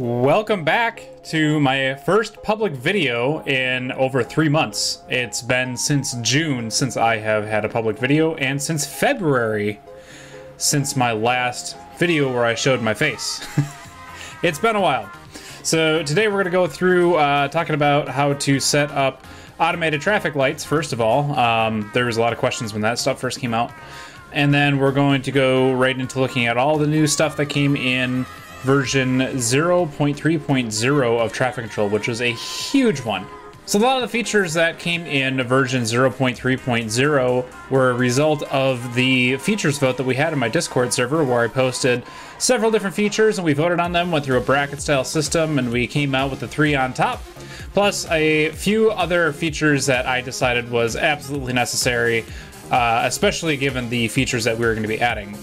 Welcome back to my first public video in over 3 months. It's been since June since I have had a public video, and since February since my last video where I showed my face. It's been a while. So today we're going to go through talking about how to set up automated traffic lights, first of all. There was a lot of questions when that stuff first came out. And then we're going to go right into looking at all the new stuff that came in version 0.3.0 of Traffic Control, which is a huge one. So a lot of the features that came in version 0.3.0 were a result of the features vote that we had in my Discord server, where I posted several different features and we voted on them, went through a bracket style system, and we came out with the three on top, plus a few other features that I decided was absolutely necessary, especially given the features that we were going to be adding.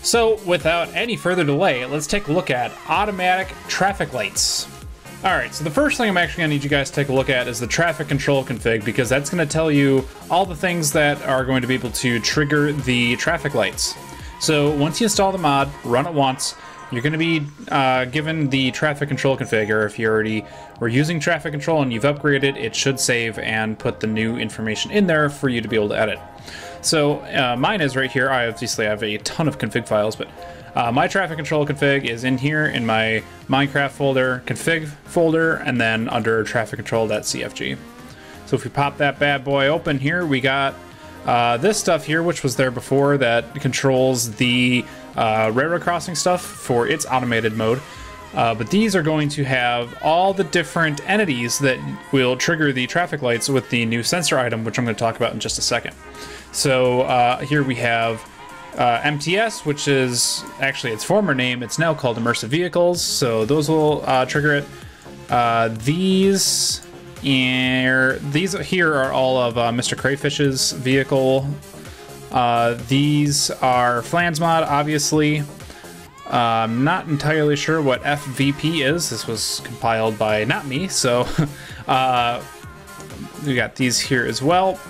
So without any further delay, let's take a look at automatic traffic lights. All right, so the first thing I'm actually gonna need you guys to take a look at is the traffic control config, because that's gonna tell you all the things that are going to be able to trigger the traffic lights. So once you install the mod, run it once, you're gonna be given the traffic control config, or if you already were using traffic control and you've upgraded, it should save and put the new information in there for you to be able to edit. So mine is right here. I obviously have a ton of config files, but my traffic control config is in here in my Minecraft folder, config folder, and then under traffic control.cfg. So if we pop that bad boy open here, we got this stuff here, which was there before, that controls the railroad crossing stuff for its automated mode. But these are going to have all the different entities that will trigger the traffic lights with the new sensor item, which I'm going to talk about in just a second. So here we have MTS, which is actually its former name. It's now called Immersive Vehicles, so those will trigger it. These here are all of Mr. Crayfish's vehicle. These are Flansmod, obviously. I'm not entirely sure what FVP is. This was compiled by not me, so we got these here as well.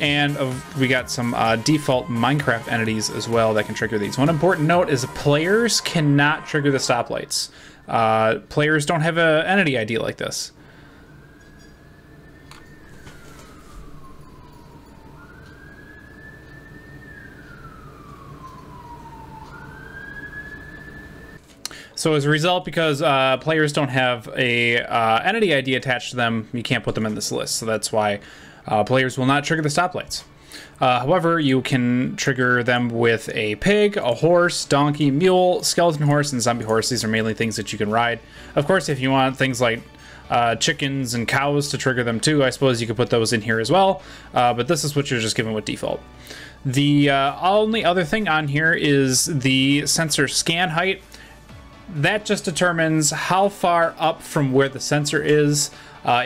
And we got some default Minecraft entities as well that can trigger these. One important note is players cannot trigger the stoplights. Players don't have an entity ID like this. So as a result, because players don't have a entity ID attached to them, you can't put them in this list. So that's why players will not trigger the stoplights. However, you can trigger them with a pig, a horse, donkey, mule, skeleton horse, and zombie horse. These are mainly things that you can ride. Of course, if you want things like chickens and cows to trigger them too, I suppose you could put those in here as well. But this is what you're just given with default. The only other thing on here is the sensor scan height. That just determines how far up from where the sensor is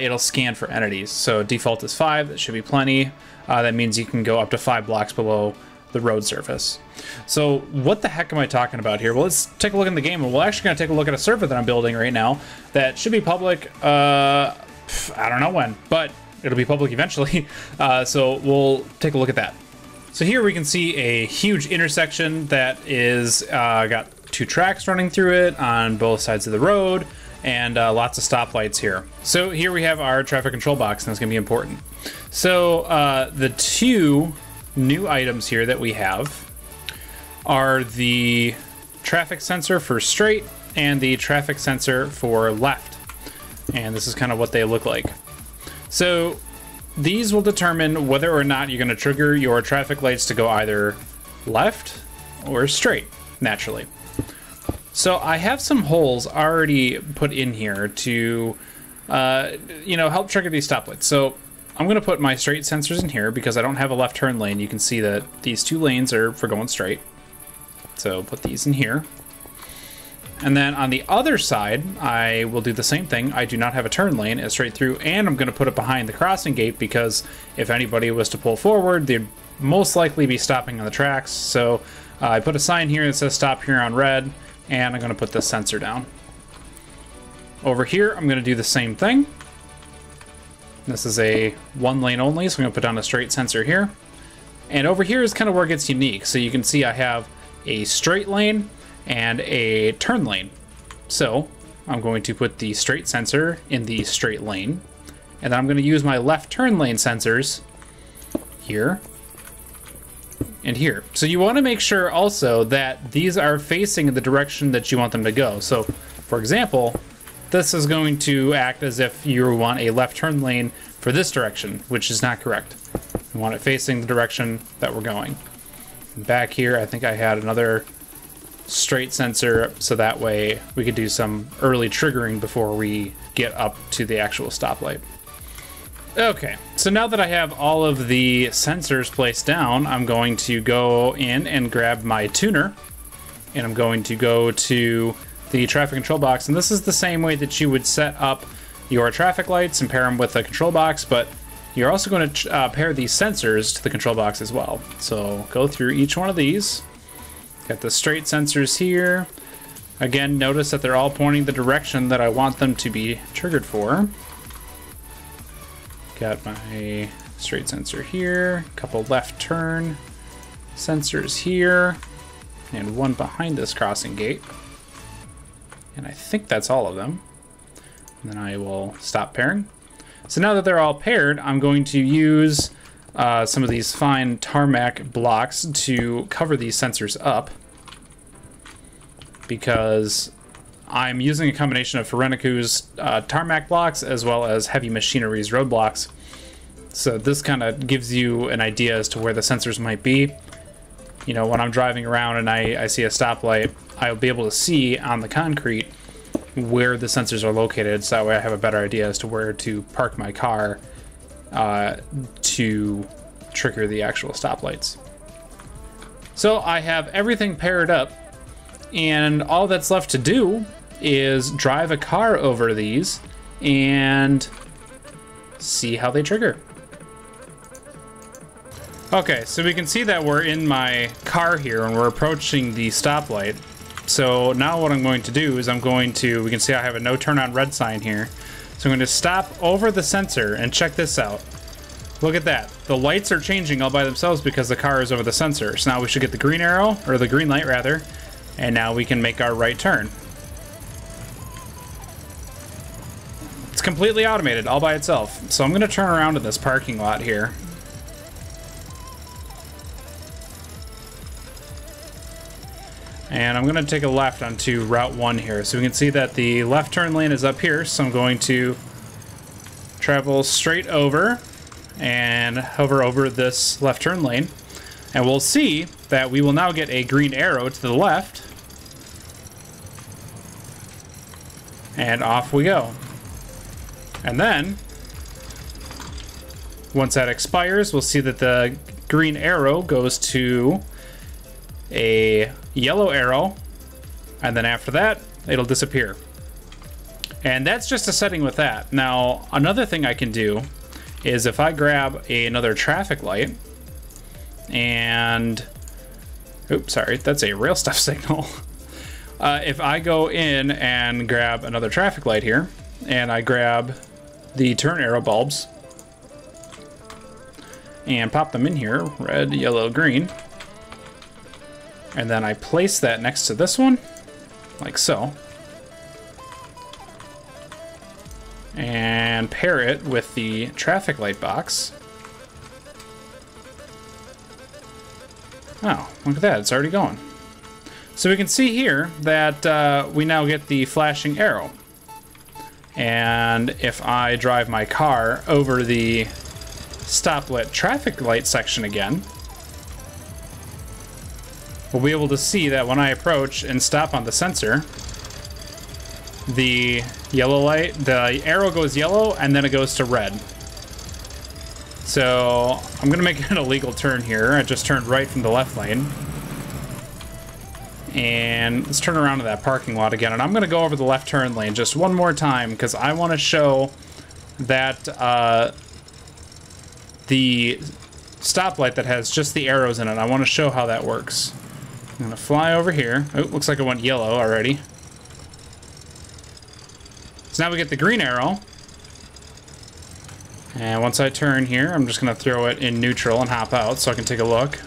it'll scan for entities. So default is 5, that should be plenty. That means you can go up to 5 blocks below the road surface. So what the heck am I talking about here? Well, let's take a look in the game, and we're actually gonna take a look at a server that I'm building right now that should be public, I don't know when, but it'll be public eventually. So we'll take a look at that. So here we can see a huge intersection that is got two tracks running through it on both sides of the road, and lots of stoplights here. So here we have our traffic control box, and that's gonna be important. So the two new items here that we have are the traffic sensor for straight and the traffic sensor for left. And this is kind of what they look like. So these will determine whether or not you're gonna trigger your traffic lights to go either left or straight, naturally. So I have some holes already put in here to, you know, help trigger these stoplights. So I'm going to put my straight sensors in here because I don't have a left turn lane. You can see that these two lanes are for going straight. So put these in here. And then on the other side, I will do the same thing. I do not have a turn lane, it's straight through, and I'm going to put it behind the crossing gate because if anybody was to pull forward, they'd most likely be stopping on the tracks. So I put a sign here that says stop here on red. And I'm going to put this sensor down. Over here, I'm going to do the same thing. This is a one lane only, so I'm going to put down a straight sensor here. And over here is kind of where it gets unique. So you can see I have a straight lane and a turn lane. So I'm going to put the straight sensor in the straight lane, and then I'm going to use my left turn lane sensors here and here. So you want to make sure also that these are facing in the direction that you want them to go. So for example, this is going to act as if you want a left turn lane for this direction, which is not correct. We want it facing the direction that we're going. Back here, I think I had another straight sensor, so that way we could do some early triggering before we get up to the actual stoplight. Okay, so now that I have all of the sensors placed down, I'm going to go in and grab my tuner, and I'm going to go to the traffic control box. And this is the same way that you would set up your traffic lights and pair them with a control box, but you're also going to pair these sensors to the control box as well. So go through each one of these. Got the straight sensors here. Again, notice that they're all pointing the direction that I want them to be triggered for. Got my straight sensor here, a couple left turn sensors here, and one behind this crossing gate. And I think that's all of them. And then I will stop pairing. So now that they're all paired, I'm going to use some of these fine tarmac blocks to cover these sensors up, because I'm using a combination of Fereniku's tarmac blocks as well as heavy machinery's roadblocks. So this kind of gives you an idea as to where the sensors might be. You know, when I'm driving around and I see a stoplight, I'll be able to see on the concrete where the sensors are located, so that way I have a better idea as to where to park my car to trigger the actual stoplights. So I have everything paired up, and all that's left to do is drive a car over these and see how they trigger. Okay, so we can see that we're in my car here and we're approaching the stoplight. So now what I'm going to do is we can see I have a no turn on red sign here. So I'm going to stop over the sensor and check this out. Look at that. The lights are changing all by themselves because the car is over the sensor. So now we should get the green arrow, or the green light rather, and now we can make our right turn. It's completely automated all by itself. So I'm going to turn around in this parking lot here. And I'm gonna take a left onto Route 1 here. So we can see that the left turn lane is up here. So I'm going to travel straight over and hover over this left turn lane. And we'll see that we will now get a green arrow to the left. And off we go. And then, once that expires, we'll see that the green arrow goes to a yellow arrow, and then after that it'll disappear. And that's just a setting with that. Now another thing I can do is if I grab another traffic light and oops, sorry, that's a rail stuff signal. If I go in and grab another traffic light here and I grab the turn arrow bulbs and pop them in here, red, yellow, green, and then I place that next to this one, like so, and pair it with the traffic light box. Oh, look at that, it's already going. So we can see here that we now get the flashing arrow. And if I drive my car over the stoplight traffic light section again, we'll be able to see that when I approach and stop on the sensor, the yellow light, the arrow goes yellow and then it goes to red. So I'm gonna make an illegal turn here. I just turned right from the left lane. And let's turn around to that parking lot again. And I'm gonna go over the left turn lane just one more time because I wanna show that the stoplight that has just the arrows in it, I wanna show how that works. I'm gonna fly over here. Oh, looks like I went yellow already. So now we get the green arrow. And once I turn here, I'm just gonna throw it in neutral and hop out so I can take a look.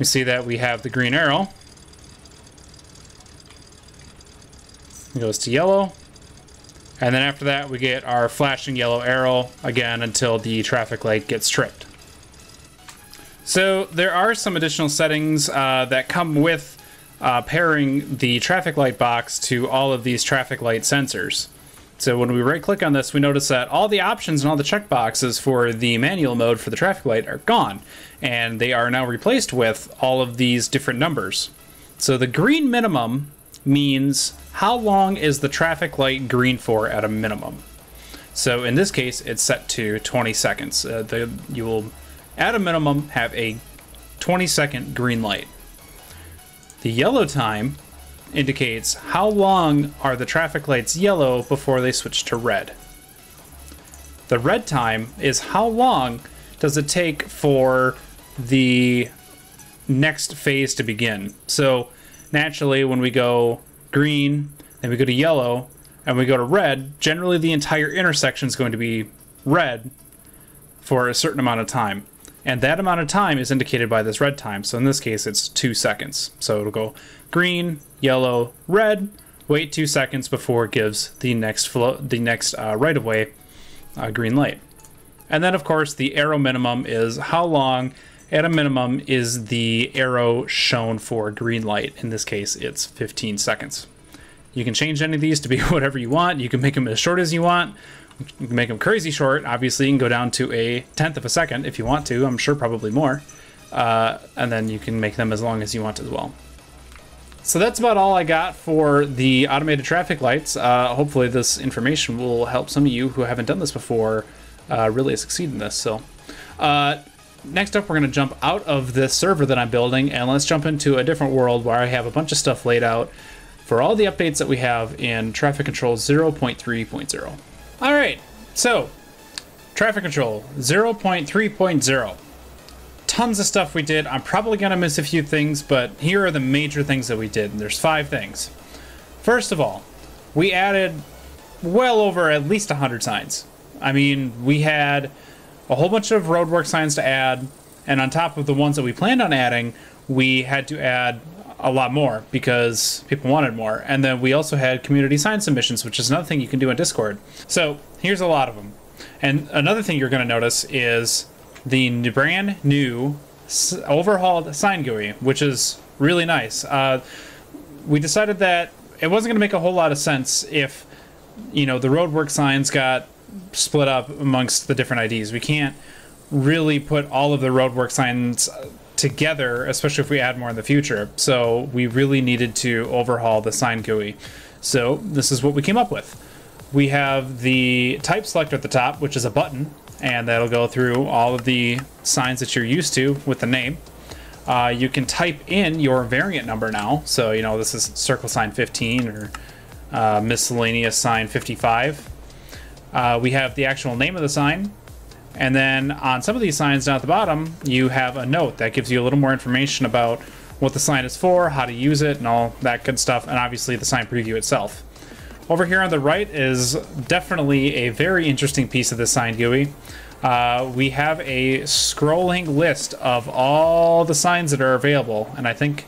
We see that we have the green arrow. It goes to yellow. And then after that, we get our flashing yellow arrow again until the traffic light gets tripped. So there are some additional settings that come with pairing the traffic light box to all of these traffic light sensors. So when we right click on this, we notice that all the options and all the checkboxes for the manual mode for the traffic light are gone, and they are now replaced with all of these different numbers. So the green minimum means how long is the traffic light green for at a minimum. So in this case, it's set to 20 seconds. You will, at a minimum, have a 20-second green light. The yellow time indicates how long are the traffic lights yellow before they switch to red. The red time is how long does it take for the next phase to begin. So naturally, when we go green, then we go to yellow, and we go to red, generally the entire intersection is going to be red for a certain amount of time. And that amount of time is indicated by this red time. So in this case, it's 2 seconds. So it'll go green, yellow, red, wait 2 seconds before it gives the next right-of-way green light. And then, of course, the arrow minimum is how long at a minimum is the arrow shown for green light. In this case, it's 15 seconds. You can change any of these to be whatever you want. You can make them as short as you want. You can make them crazy short. Obviously, you can go down to a 1/10 of a second if you want to. I'm sure probably more. And then you can make them as long as you want as well. So that's about all I got for the automated traffic lights. Hopefully this information will help some of you who haven't done this before really succeed in this. So next up, we're going to jump out of this server that I'm building, and let's jump into a different world where I have a bunch of stuff laid out for all the updates that we have in Traffic Control 0.3.0. All right, so Traffic Control 0.3.0. Tons of stuff we did. I'm probably gonna miss a few things, but here are the major things that we did, and there's 5 things. First of all, we added well over at least 100 signs. I mean, we had a whole bunch of roadwork signs to add, and on top of the ones that we planned on adding, we had to add a lot more because people wanted more. And then we also had community sign submissions, which is another thing you can do on Discord. So here's a lot of them. And another thing you're going to notice is the brand new overhauled sign GUI, which is really nice. We decided that it wasn't going to make a whole lot of sense if, you know, the roadwork signs got split up amongst the different IDs. We can't really put all of the roadwork signs together, especially if we add more in the future. So we really needed to overhaul the sign GUI. So this is what we came up with. We have the type selector at the top, which is a button, and that'll go through all of the signs that you're used to with the name. You can type in your variant number now. So, you know, this is circle sign 15 or miscellaneous sign 55. We have the actual name of the sign. And then on some of these signs down at the bottom, you have a note that gives you a little more information about what the sign is for, how to use it, and all that good stuff, and obviously the sign preview itself. Over here on the right is definitely a very interesting piece of the sign GUI. We have a scrolling list of all the signs that are available, and I think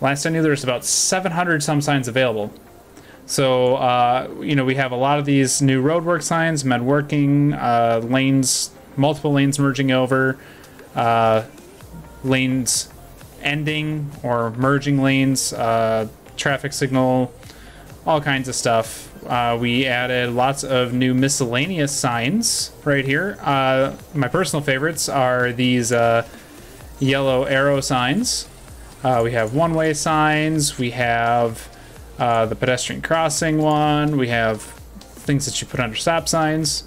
last I knew there's about 700 some signs available. So, you know, we have a lot of these new roadwork signs, men working, lanes, multiple lanes merging over, lanes ending or merging lanes, traffic signal, all kinds of stuff. We added lots of new miscellaneous signs right here. My personal favorites are these yellow arrow signs. We have one-way signs, we have the pedestrian crossing one. We have things that you put under stop signs.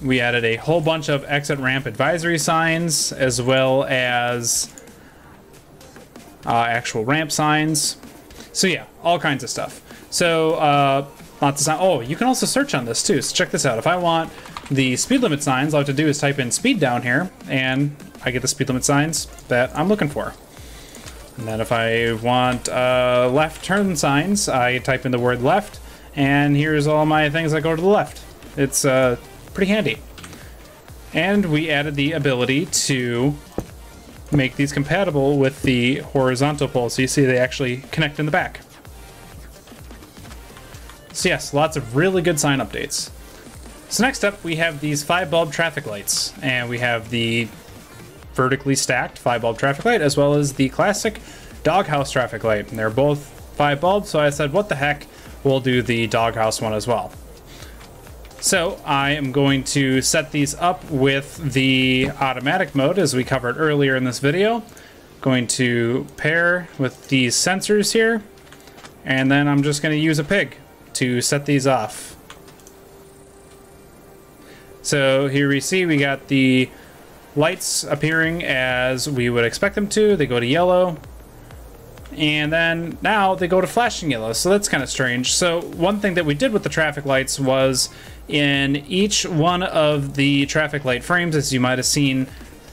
We added a whole bunch of exit ramp advisory signs, as well as actual ramp signs. So yeah, all kinds of stuff. So lots of signs. Oh, you can also search on this too. So check this out. If I want the speed limit signs, all I have to do is type in speed down here, and I get the speed limit signs that I'm looking for. And then if I want left turn signs, I type in the word left, and here's all my things that go to the left. It's pretty handy. And we added the ability to make these compatible with the horizontal pole, so you see they actually connect in the back. So yes, lots of really good sign updates. So next up, we have these 5-bulb traffic lights, and we have the vertically stacked 5-bulb traffic light as well as the classic doghouse traffic light. And they're both 5 bulbs, so I said, what the heck, we'll do the doghouse one as well. So I am going to set these up with the automatic mode as we covered earlier in this video. Going to pair with these sensors here, and then I'm just going to use a pig to set these off. So here we see we got the lights appearing as we would expect them to. They go to yellow, and then now they go to flashing yellow, so that's kind of strange. So one thing that we did with the traffic lights was in each one of the traffic light frames, as you might have seen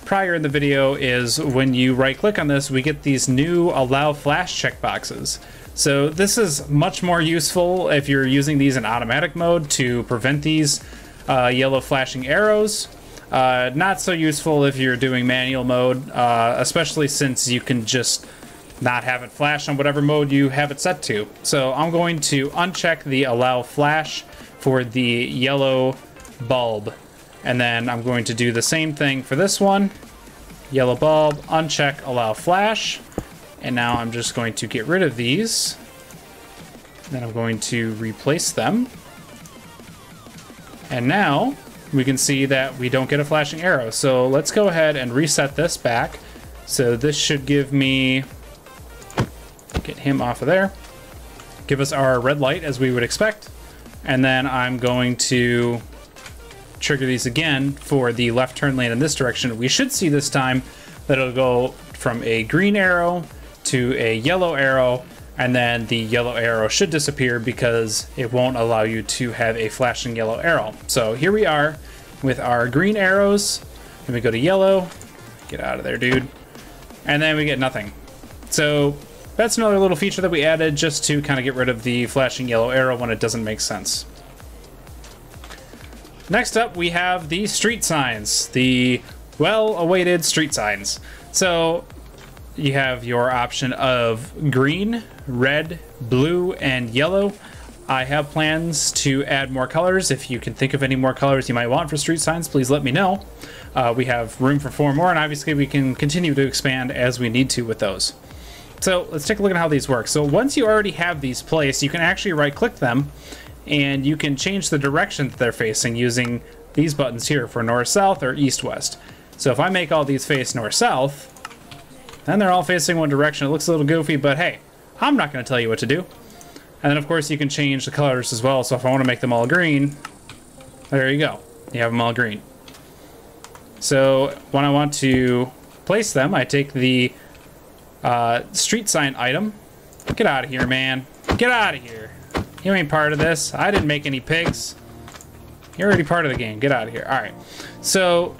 prior in the video, is when you right click on this, we get these new allow flash checkboxes. So this is much more useful if you're using these in automatic mode to prevent these yellow flashing arrows. Not so useful if you're doing manual mode, especially since you can just not have it flash on whatever mode you have it set to. So I'm going to uncheck the allow flash for the yellow bulb, and then I'm going to do the same thing for this one. Yellow bulb, uncheck allow flash, and now I'm just going to get rid of these. Then I'm going to replace them, and now we can see that we don't get a flashing arrow. So let's go ahead and reset this back. So this should give me, get him off of there, give us our red light as we would expect. And then I'm going to trigger these again for the left turn lane in this direction. We should see this time that it'll go from a green arrow to a yellow arrow, and then the yellow arrow should disappear because it won't allow you to have a flashing yellow arrow. So here we are with our green arrows, and we go to yellow, get out of there, dude, and then we get nothing. So that's another little feature that we added just to kind of get rid of the flashing yellow arrow when it doesn't make sense. Next up, we have the street signs, the well-awaited street signs. So you have your option of green, red, blue, and yellow. I have plans to add more colors. If you can think of any more colors you might want for street signs, please let me know. We have room for 4 more, and obviously we can continue to expand as we need to with those. So let's take a look at how these work. So once you already have these placed, you can actually right-click them, and you can change the direction that they're facing using these buttons here for north-south or east-west. So if I make all these face north-south, then they're all facing one direction. It looks a little goofy, but hey, I'm not going to tell you what to do. And then, of course, you can change the colors as well. So if I want to make them all green, there you go. You have them all green. So when I want to place them, I take the street sign item. Get out of here, man. Get out of here. You ain't part of this. I didn't make any pigs. You're already part of the game. Get out of here. All right. So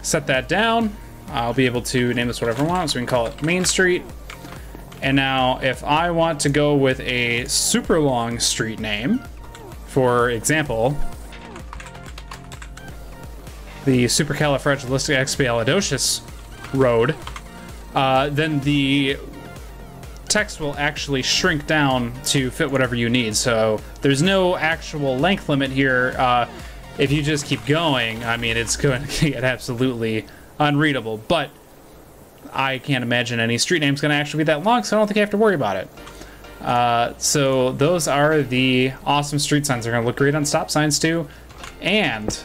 set that down. I'll be able to name this whatever I want. So we can call it Main Street. And now if I want to go with a super long street name, for example, the supercalifragilisticexpialidocious road, then the text will actually shrink down to fit whatever you need. So there's no actual length limit here. If you just keep going, I mean, it's going to get absolutely unreadable, but I can't imagine any street name's going to actually be that long, so I don't think I have to worry about it. So those are the awesome street signs. They're going to look great on stop signs too. And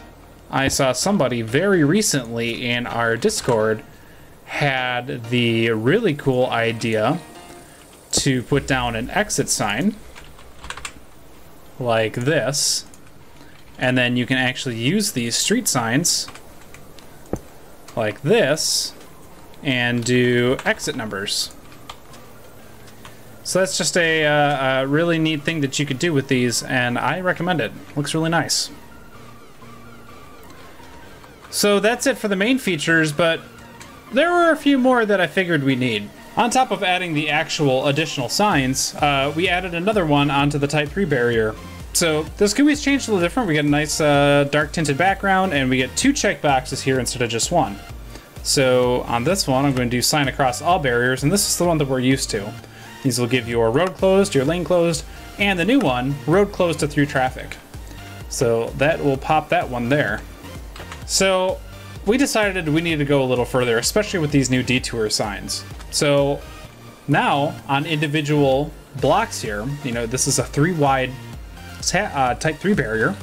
I saw somebody very recently in our Discord had the really cool idea to put down an exit sign like this, and then you can actually use these street signs like this and do exit numbers. So that's just a really neat thing that you could do with these, and I recommend it. Looks really nice. So that's it for the main features, but there were a few more that I figured we need. On top of adding the actual additional signs, we added another one onto the Type 3 barrier. So this can be changed a little different. We get a nice dark tinted background, and we get 2 checkboxes here instead of just one. So on this one, I'm going to do sign across all barriers, and this is the one that we're used to. These will give your road closed, your lane closed, and the new one, road closed to through traffic. So that will pop that one there. So we decided we needed to go a little further, especially with these new detour signs. So now on individual blocks here, you know, this is a 3-wide type 3 barrier.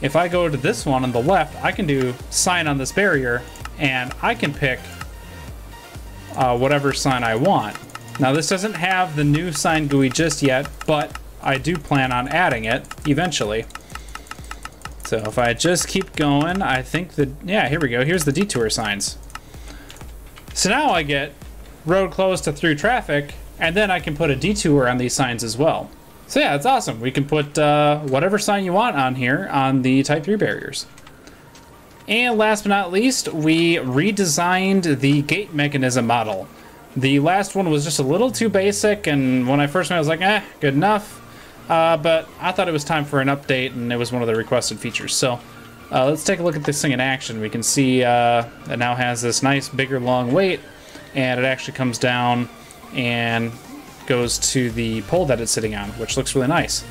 If I go to this one on the left, I can do sign on this barrier and I can pick whatever sign I want. Now this doesn't have the new sign GUI just yet, but I do plan on adding it eventually. So if I just keep going, I think that, yeah, here we go. Here's the detour signs. So now I get road closed to through traffic, and then I can put a detour on these signs as well. So yeah, it's awesome. We can put whatever sign you want on here on the type 3 barriers. And last but not least, we redesigned the gate mechanism model. The last one was just a little too basic, and when I first made it, I was like, eh, good enough. But I thought it was time for an update, and it was one of the requested features. So let's take a look at this thing in action. We can see it now has this nice, bigger, long weight, and it actually comes down and goes to the pole that it's sitting on, which looks really nice.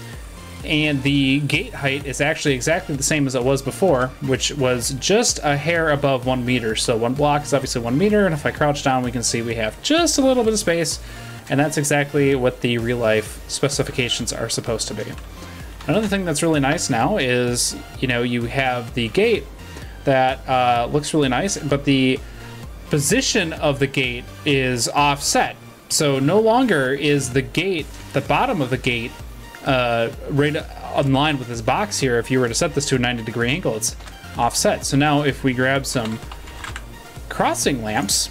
And the gate height is actually exactly the same as it was before, which was just a hair above 1 meter. So one block is obviously 1 meter, and if I crouch down, we can see we have just a little bit of space, and that's exactly what the real-life specifications are supposed to be. Another thing that's really nice now is, you know, you have the gate that looks really nice, but the position of the gate is offset. So no longer is the gate, the bottom of the gate, right in line with this box here. If you were to set this to a 90-degree angle, it's offset. So now if we grab some crossing lamps,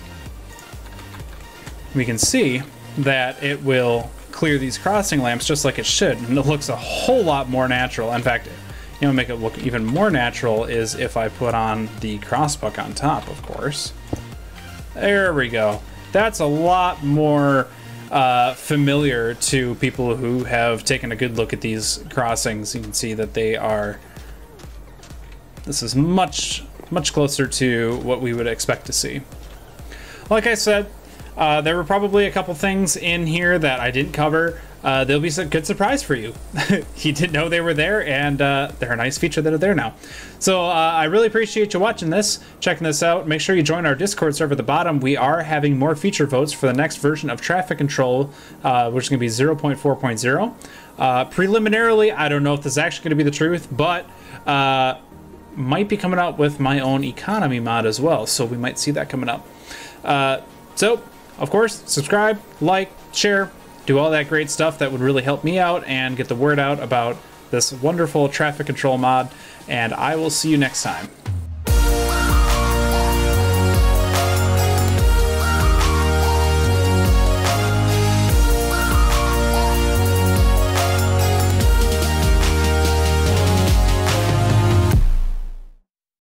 we can see that it will clear these crossing lamps just like it should, and it looks a whole lot more natural. In fact, you know, make it look even more natural is if I put on the crossbuck on top, of course. There we go. That's a lot more familiar to people who have taken a good look at these crossings. You can see that they are, this is much, much closer to what we would expect to see. Like I said, there were probably a couple things in here that I didn't cover. There'll be some good surprise for you. You didn't know they were there, and they're a nice feature that are there now. So I really appreciate you watching this, checking this out. Make sure you join our Discord server at the bottom. We are having more feature votes for the next version of Traffic Control, which is going to be 0.4.0. Preliminarily, I don't know if this is actually going to be the truth, but might be coming out with my own economy mod as well. So we might see that coming up. So, of course, subscribe, like, share, do all that great stuff that would really help me out and get the word out about this wonderful traffic control mod. And I will see you next time.